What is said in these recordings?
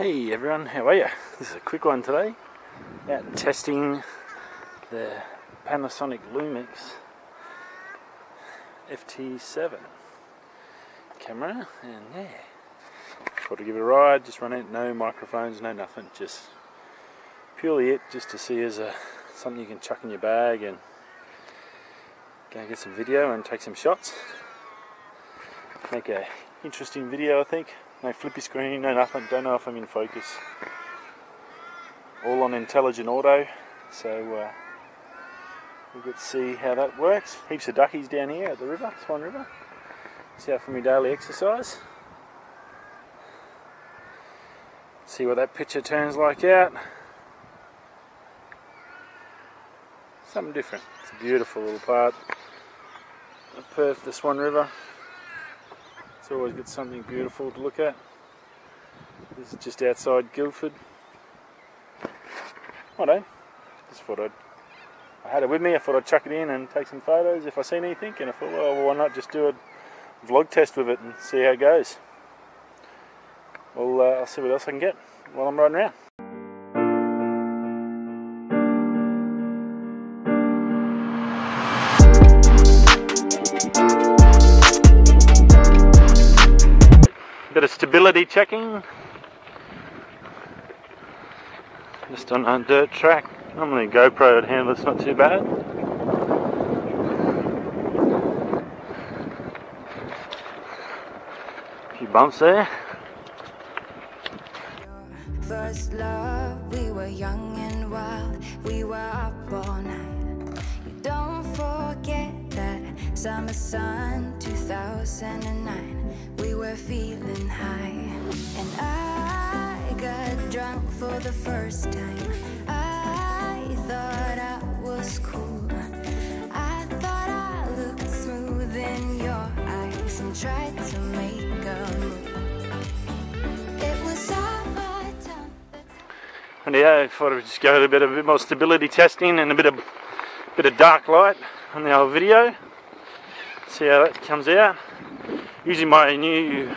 Hey everyone, how are you? This is a quick one today. Out testing the Panasonic Lumix FT7 camera, and thought to give it a ride, just run it, no microphones, no nothing, just purely it, just to see as something you can chuck in your bag and go get some video and take some shots. Make an interesting video, I think. No flippy screen, no nothing, don't know if I'm in focus. All on intelligent auto, so we'll get to see how that works. Heaps of duckies down here at the river, Swan River. It's out for my daily exercise. See what that picture turns like out. Something different. It's a beautiful little part of Perth, the Swan River. It's always got something beautiful to look at. This is just outside Guildford. Righto, just thought I had it with me, I thought I'd chuck it in and take some photos if I seen anything, and I thought, well, why not just do a vlog test with it and see how it goes. Well, I'll see what else I can get while I'm riding around. Bit of stability checking, just on a dirt track. Normally GoPro would handle it's not too bad. A few bumps there. First love, we were young and wild, we were up all night. You don't forget that summer sun, 2009. We were feeling high, and I got drunk for the first time. I thought I was cool, I thought I looked smooth in your eyes, and tried to make a move. It was all my time. And yeah, I thought I would just go to a bit more stability testing and a bit of dark light on the old video. See how that comes out. Using my new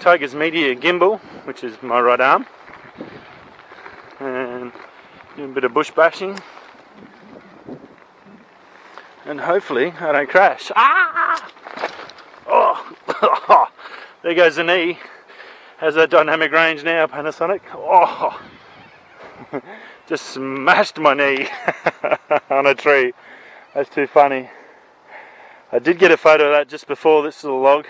Tiger's Media Gimbal, which is my right arm, and doing a bit of bush bashing, and hopefully I don't crash. Ah! Oh! There goes the knee. Has that dynamic range now, Panasonic. Oh! Just smashed my knee on a tree. That's too funny. I did get a photo of that just before this little log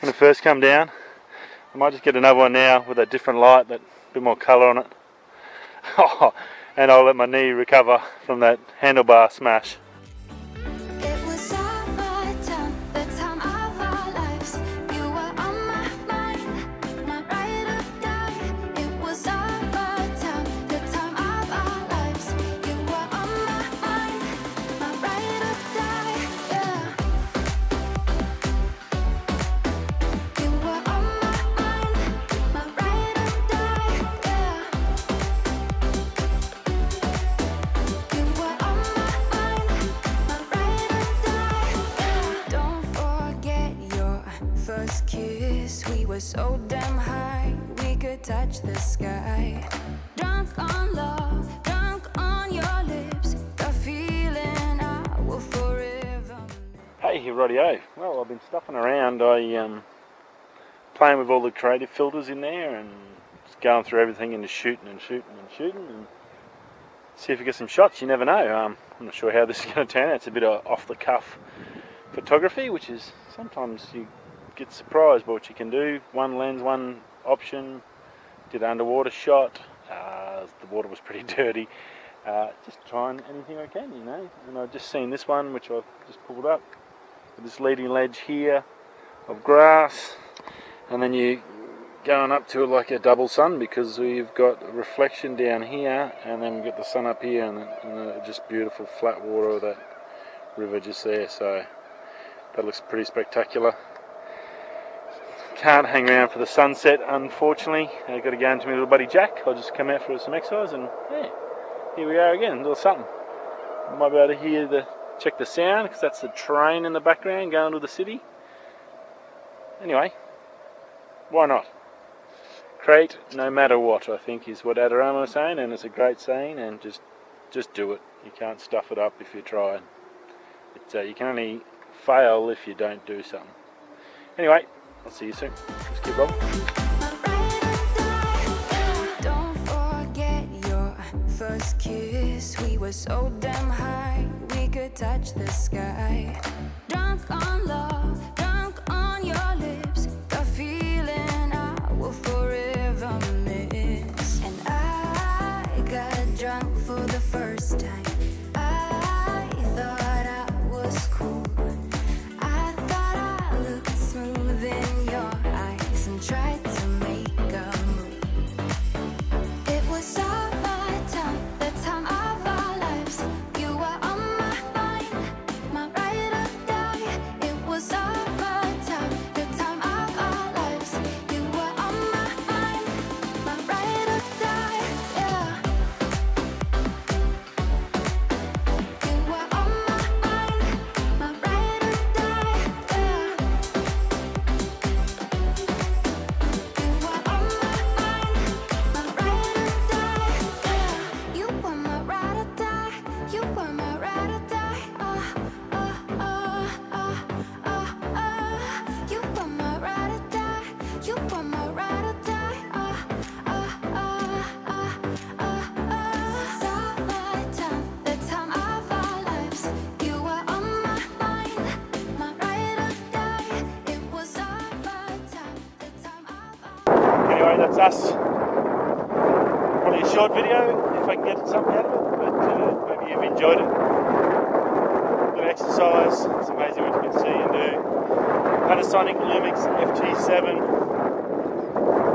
when it first come down. I might just get another one now with a different light, that bit more colour on it. Oh, and I'll let my knee recover from that handlebar smash. So damn high, we could touch the sky. Drunk on love, drunk on your lips, the feeling I will forever. Hey, rightio. Well, I've been stuffing around. I playing with all the creative filters in there and just going through everything and just shooting and see if we get some shots. You never know. I'm not sure how this is going to turn out. It's a bit of off-the-cuff photography, which is sometimes you get surprised by what you can do. One lens, one option. Did an underwater shot. The water was pretty dirty. Just trying anything I can, you know. And I've just seen this one, which I've just pulled up. With this leading ledge here of grass, and then you going up to like a double sun, because we've got a reflection down here, and then we've got the sun up here, and just beautiful flat water of that river just there. So that looks pretty spectacular. Can't hang around for the sunset, unfortunately. I've got to go into my little buddy Jack. I'll just come out for some exercise, and yeah, here we are again, a little something. I might be able to hear check the sound, because that's the train in the background going to the city. Anyway, why not? create no matter what, I think is what Adorama is saying, and it's a great saying. And just do it. You can't stuff it up if you try. You can only fail if you don't do something. Anyway, I'll see you soon. Just keep rolling. Don't forget your first kiss. We were so damn high, we could touch the sky. Drunk on love, drunk on your lips. The feeling I will forever miss. And I got drunk for the first time. That's us. Probably a short video if I can get something out of it, but maybe you've enjoyed it. A bit of exercise, it's amazing what you can see and do. Panasonic Lumix FT7.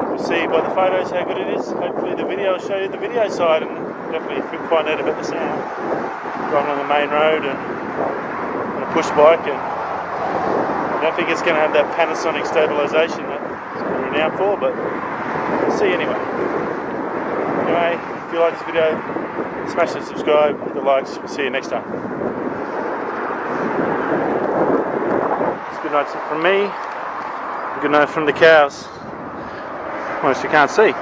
You'll see by the photos how good it is. Hopefully the video will show you the video side, and definitely find out about the sound. Driving on the main road and on a push bike, and I don't think it's going to have that Panasonic stabilisation that it's renowned for, but see you anyway. Anyway, if you like this video, smash the subscribe, hit the likes, we'll see you next time. It's good night from me, good night from the cows. Almost you can't see.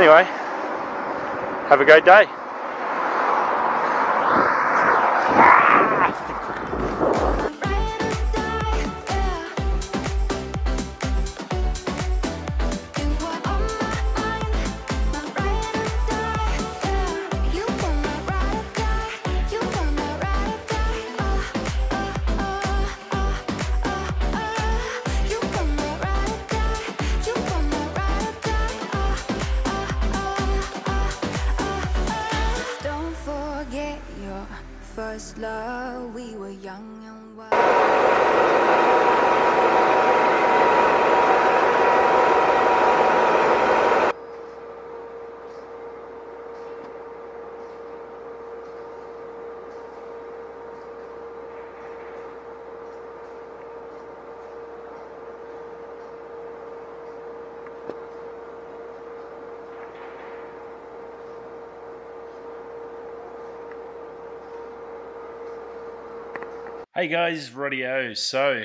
Anyway, have a great day. First love, we were young and wild. Hey guys, rightio. So,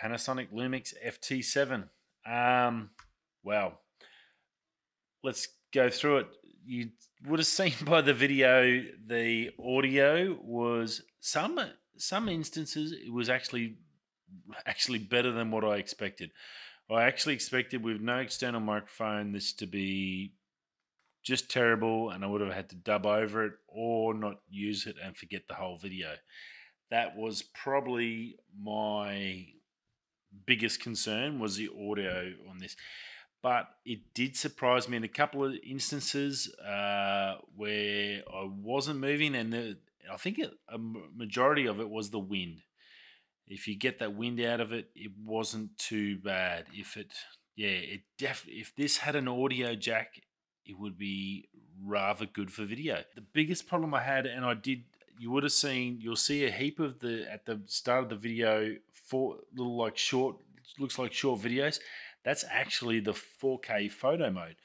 Panasonic Lumix FT7. Wow. Let's go through it. You would have seen by the video, the audio was some instances it was actually better than what I expected. I actually expected with no external microphone this to be just terrible, and I would have had to dub over it or not use it and forget the whole video. That was probably my biggest concern, was the audio on this. But it did surprise me in a couple of instances where I wasn't moving, and I think a majority of it was the wind. If you get that wind out of it, it wasn't too bad. If this had an audio jack, it would be rather good for video. The biggest problem I had, and you would have seen, you'll see a heap of at the start of the video, for little like short, looks like short videos. That's actually the 4K photo mode.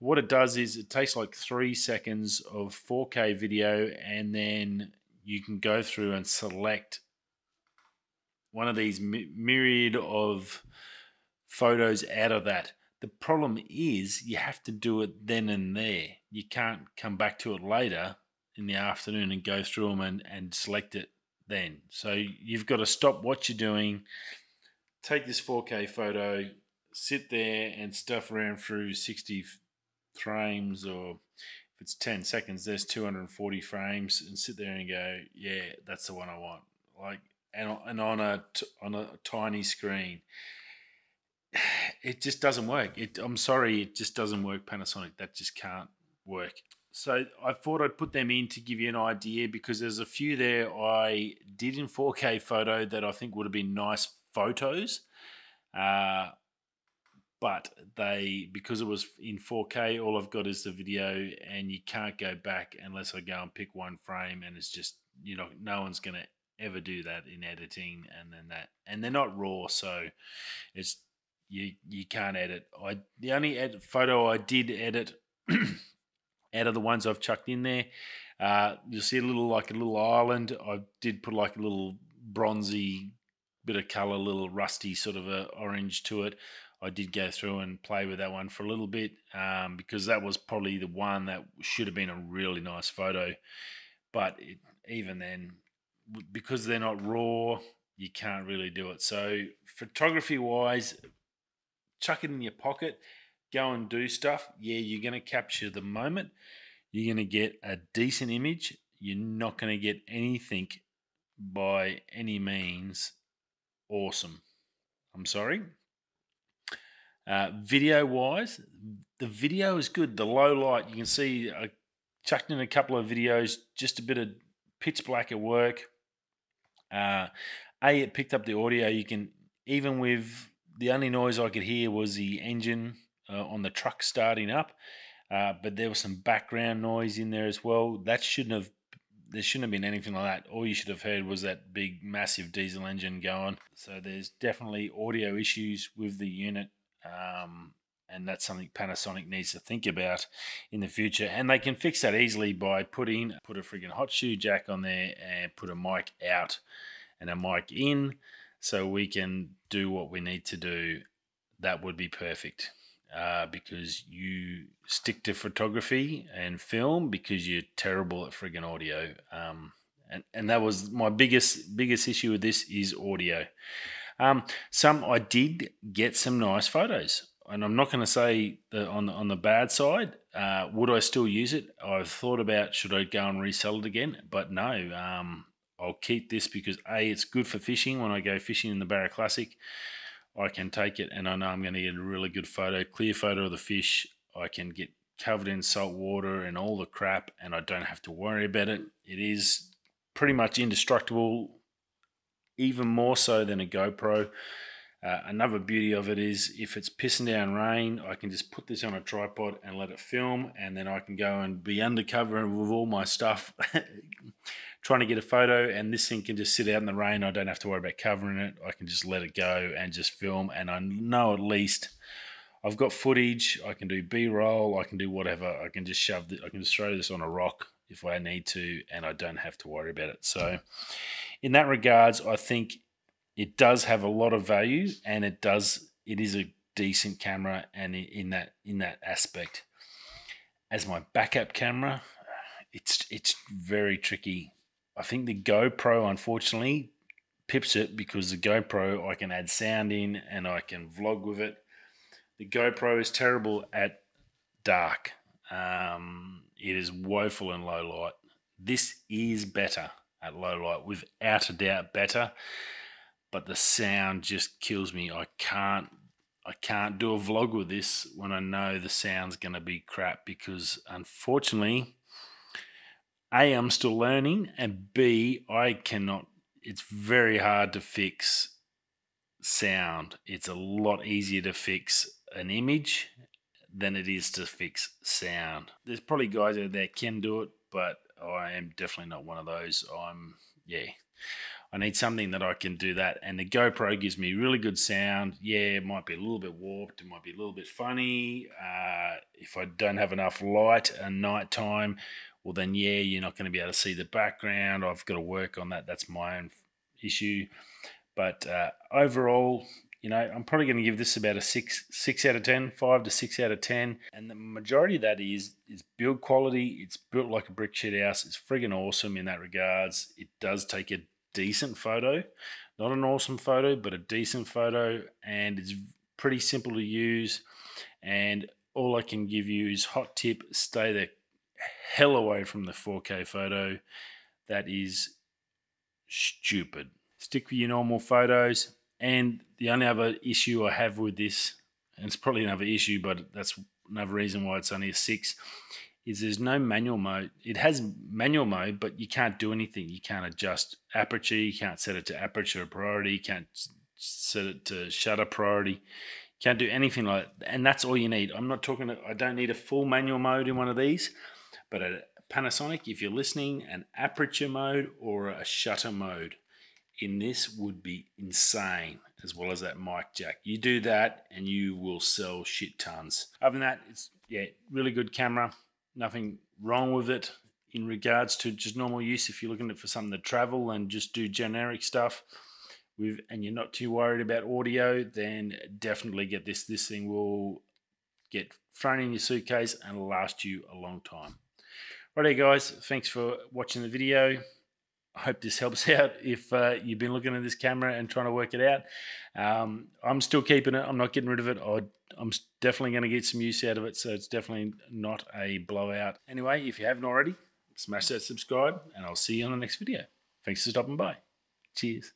What it does is it takes like 3 seconds of 4K video, and then you can go through and select one of these myriad of photos out of that. The problem is you have to do it then and there. You can't come back to it later in the afternoon and go through them and select it then. So you've got to stop what you're doing, take this 4K photo, sit there and stuff around through 60 frames, or if it's 10 seconds, there's 240 frames, and sit there and go, yeah, that's the one I want. Like, and on a tiny screen. It just doesn't work. I'm sorry, it just doesn't work, Panasonic. That just can't work. So I thought I'd put them in to give you an idea, because there's a few there I did in 4K photo that I think would have been nice photos. But because it was in 4K, all I've got is the video, and you can't go back unless I go and pick one frame, and it's just, you know, no one's going to ever do that in editing. And they're not raw, so it's, you can't edit. The only photo I did edit out of the ones I've chucked in there, you'll see a little island. I did put like a little bronzy bit of color, little rusty sort of a orange to it. I did go through and play with that one for a little bit, because that was probably the one that should have been a really nice photo. But even then, because they're not raw, you can't really do it. So photography wise, chuck it in your pocket, go and do stuff. Yeah, you're going to capture the moment. You're going to get a decent image. You're not going to get anything by any means awesome. I'm sorry. Video wise, the video is good. The low light, you can see I chucked in a couple of videos, just a bit of pitch black at work. It picked up the audio. You can, even with the only noise I could hear was the engine on the truck starting up, but there was some background noise in there as well. There shouldn't have been anything like that. All you should have heard was that big, massive diesel engine going. So there's definitely audio issues with the unit, and that's something Panasonic needs to think about in the future. And they can fix that easily by put a friggin' hot shoe jack on there and put a mic out and a mic in, so we can do what we need to do. That would be perfect, because you stick to photography and film because you're terrible at friggin' audio. And that was my biggest issue with this, is audio. I did get some nice photos, and I'm not going to say that on the bad side. Would I still use it? I've thought about, should I go and resell it again? But no. I'll keep this because it's good for fishing. When I go fishing in the Barra Classic, I can take it and I know I'm going to get a really good photo, clear photo of the fish. I can get covered in salt water and all the crap, and I don't have to worry about it. It is pretty much indestructible, even more so than a GoPro. Another beauty of it is, if it's pissing down rain, I can just put this on a tripod and let it film, and then I can go and be undercover with all my stuff trying to get a photo, and this thing can just sit out in the rain. I don't have to worry about covering it. I can just let it go and just film, and I know at least I've got footage. I can do B-roll, I can do whatever. I can just I can just throw this on a rock if I need to, and I don't have to worry about it. So in that regards, I think it does have a lot of value, and it is a decent camera, and in that aspect. As my backup camera, it's very tricky. I think the GoPro, unfortunately, pips it, because the GoPro I can add sound in and I can vlog with it. The GoPro is terrible at dark. It is woeful in low light. This is better at low light, without a doubt better. But the sound just kills me. I can't do a vlog with this when I know the sound's going to be crap, because unfortunately, A, I'm still learning, and B, it's very hard to fix sound. It's a lot easier to fix an image than it is to fix sound. There's probably guys out there that can do it, but I am definitely not one of those. I need something that I can do that, and the GoPro gives me really good sound. Yeah, it might be a little bit warped, it might be a little bit funny. If I don't have enough light at nighttime, well then yeah, you're not going to be able to see the background. I've got to work on that. That's my own issue. But overall, You know, I'm probably going to give this about a 6 out of 10, 5 to 6 out of 10. And the majority of that is build quality. It's built like a brick shit house. It's friggin' awesome in that regards. It does take a decent photo, not an awesome photo, but a decent photo, and it's pretty simple to use. And all I can give you is hot tip, stay the hell away from the 4K photo. That is stupid. Stick with your normal photos. And the only other issue I have with this, and it's probably another issue, but that's another reason why it's only a 6, is there's no manual mode. It has manual mode, but you can't do anything. You can't adjust aperture. You can't set it to aperture priority. You can't set it to shutter priority. You can't do anything like that. And that's all you need. I'm not talking, I don't need a full manual mode in one of these, but a Panasonic, if you're listening, an aperture mode or a shutter mode in this would be insane, as well as that mic jack. You do that and you will sell shit tons. Other than that, it's, yeah, really good camera. Nothing wrong with it in regards to just normal use. If you're looking at for something to travel and just do generic stuff with, and you're not too worried about audio, then definitely get this. This thing will get thrown in your suitcase and last you a long time. Righty guys, thanks for watching the video. I hope this helps out if you've been looking at this camera and trying to work it out. I'm still keeping it. I'm not getting rid of it. I'm definitely going to get some use out of it, so it's definitely not a blowout. Anyway, if you haven't already, smash that subscribe, and I'll see you on the next video. Thanks for stopping by. Cheers.